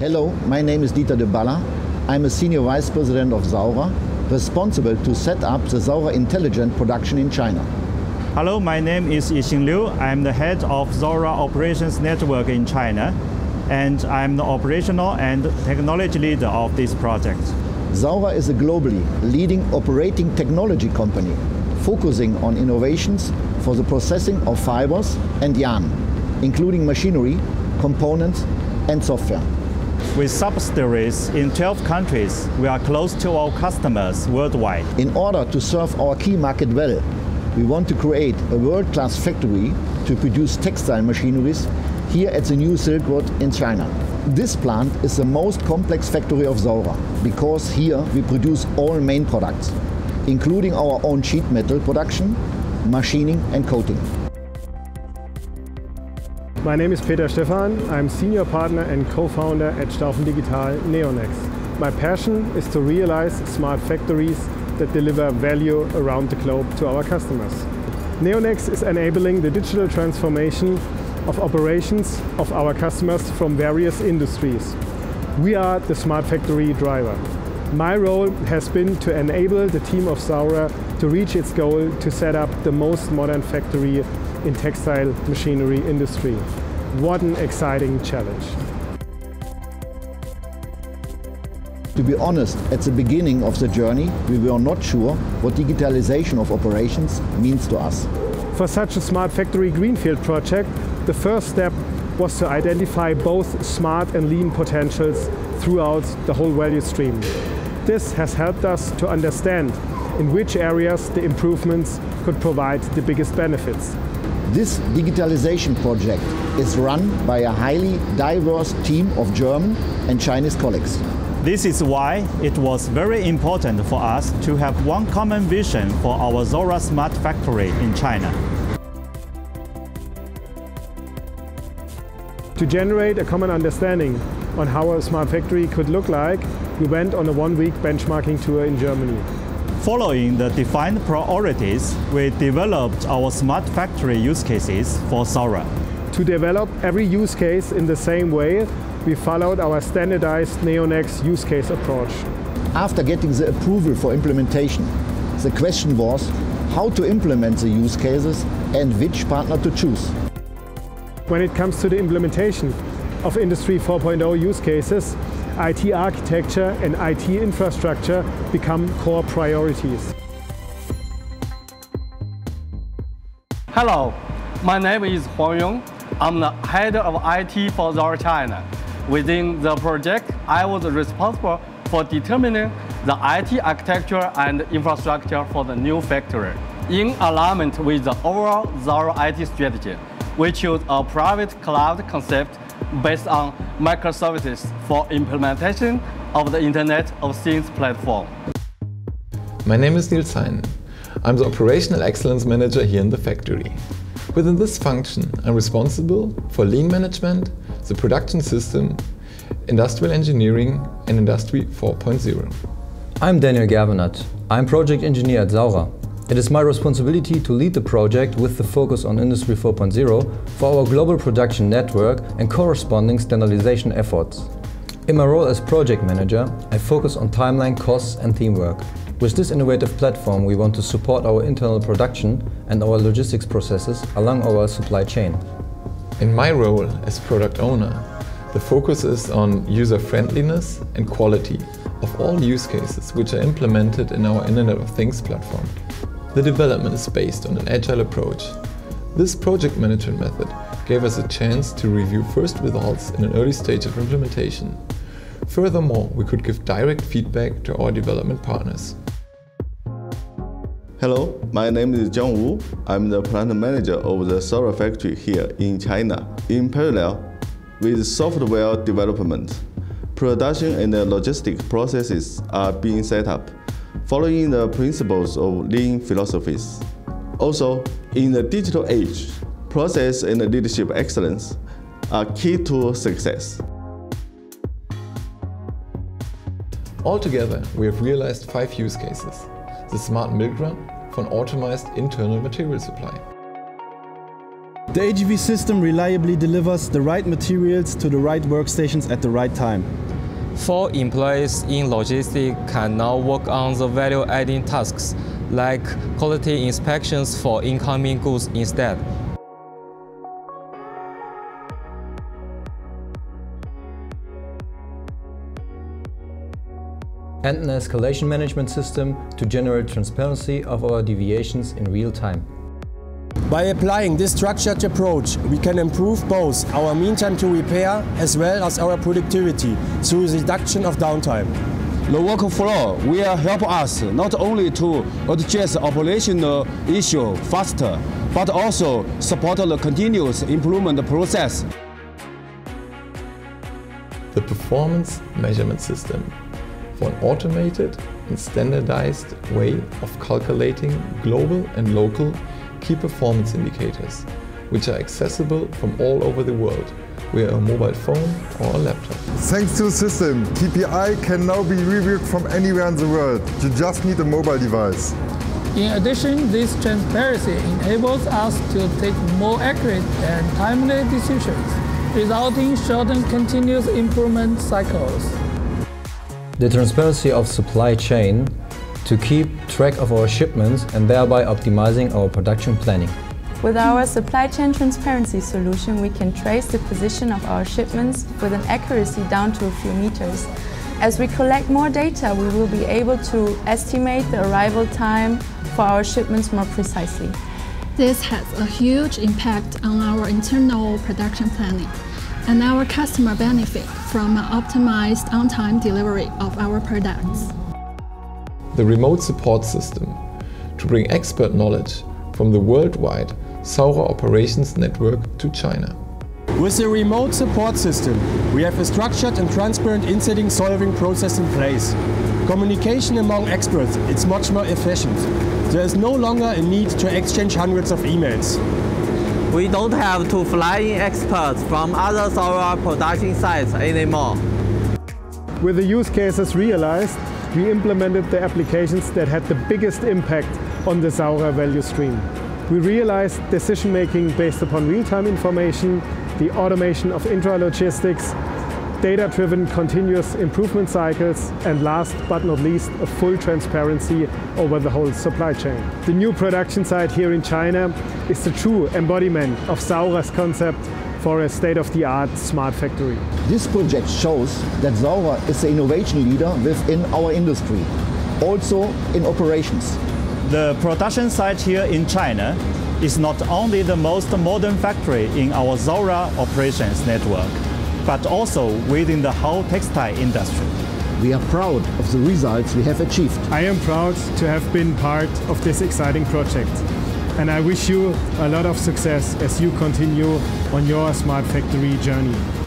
Hello, my name is Dieter de Baller. I'm a Senior Vice President of Saurer, responsible to set up the Saurer Intelligent Production in China. Hello, my name is Yixing Liu. I'm the head of Saurer Operations Network in China, and I'm the operational and technology leader of this project. Saurer is a globally leading operating technology company, focusing on innovations for the processing of fibers and yarn, including machinery, components, and software. With subsidiaries in 12 countries, we are close to our customers worldwide. In order to serve our key market well, we want to create a world-class factory to produce textile machineries here at the new Silk Road in China. This plant is the most complex factory of Saurer because here we produce all main products, including our own sheet metal production, machining and coating. My name is Peter Stephan. I'm senior partner and co-founder at STAUFEN.DIGITAL NEONEX. My passion is to realize smart factories that deliver value around the globe to our customers. NEONEX is enabling the digital transformation of operations of our customers from various industries. We are the smart factory driver. My role has been to enable the team of Saurer to reach its goal to set up the most modern factory in textile machinery industry. What an exciting challenge. To be honest, at the beginning of the journey, we were not sure what digitalization of operations means to us. For such a smart factory greenfield project, the first step was to identify both smart and lean potentials throughout the whole value stream. This has helped us to understand in which areas the improvements could provide the biggest benefits. This digitalization project is run by a highly diverse team of German and Chinese colleagues. This is why it was very important for us to have one common vision for our Saurer Smart Factory in China. To generate a common understanding on how a smart factory could look like, we went on a one-week benchmarking tour in Germany. Following the defined priorities, we developed our smart factory use cases for Saurer. To develop every use case in the same way, we followed our standardized NeoNex use case approach. After getting the approval for implementation, the question was how to implement the use cases and which partner to choose. When it comes to the implementation of Industry 4.0 use cases, IT architecture and IT infrastructure become core priorities. Hello, my name is Huang Yong. I'm the head of IT for Zara China. Within the project, I was responsible for determining the IT architecture and infrastructure for the new factory. In alignment with the overall Zara IT strategy, we chose a private cloud concept based on microservices for implementation of the Internet of Things platform. My name is Niels Hein. I'm the Operational Excellence Manager here in the factory. Within this function, I'm responsible for lean management, the production system, industrial engineering and Industry 4.0. I'm Daniel Gerbenert. I'm project engineer at Saurer. It is my responsibility to lead the project with the focus on Industry 4.0 for our global production network and corresponding standardization efforts. In my role as project manager, I focus on timeline, costs and teamwork. With this innovative platform, we want to support our internal production and our logistics processes along our supply chain. In my role as product owner, the focus is on user-friendliness and quality of all use cases which are implemented in our Internet of Things platform. The development is based on an agile approach. This project management method gave us a chance to review first results in an early stage of implementation. Furthermore, we could give direct feedback to our development partners. Hello, my name is Jiang Wu. I'm the plant manager of the Saurer factory here in China. In parallel with software development, production and logistic processes are being set up, following the principles of lean philosophies. Also, in the digital age, process and leadership excellence are key to success. Altogether, we have realized 5 use cases. The smart milk run for an automated internal material supply. The AGV system reliably delivers the right materials to the right workstations at the right time. 4 employees in logistics can now work on the value-adding tasks, like quality inspections for incoming goods instead. And an escalation management system to generate transparency of our deviations in real time. By applying this structured approach, we can improve both our mean time to repair as well as our productivity through the reduction of downtime. The workflow will help us not only to address operational issues faster, but also support the continuous improvement process. The performance measurement system for an automated and standardized way of calculating global and local key performance indicators, which are accessible from all over the world, via a mobile phone or a laptop. Thanks to the system, KPI can now be reviewed from anywhere in the world. You just need a mobile device. In addition, this transparency enables us to take more accurate and timely decisions, resulting shortened continuous improvement cycles. The transparency of supply chain to keep track of our shipments and thereby optimizing our production planning. With our supply chain transparency solution, we can trace the position of our shipments with an accuracy down to a few meters. As we collect more data, we will be able to estimate the arrival time for our shipments more precisely. This has a huge impact on our internal production planning, and our customer benefit from an optimized on-time delivery of our products. The remote support system to bring expert knowledge from the worldwide Saurer operations network to China. With the remote support system, we have a structured and transparent incident solving process in place. Communication among experts is much more efficient. There is no longer a need to exchange hundreds of emails. We don't have to fly in experts from other Saurer production sites anymore. With the use cases realized, we implemented the applications that had the biggest impact on the Saurer value stream. We realized decision-making based upon real-time information, the automation of intralogistics, data-driven continuous improvement cycles, and last but not least, a full transparency over the whole supply chain. The new production site here in China is the true embodiment of Saurer's concept for a state-of-the-art smart factory. This project shows that Saurer is the innovation leader within our industry, also in operations. The production site here in China is not only the most modern factory in our Saurer operations network, but also within the whole textile industry. We are proud of the results we have achieved. I am proud to have been part of this exciting project, and I wish you a lot of success as you continue on your smart factory journey.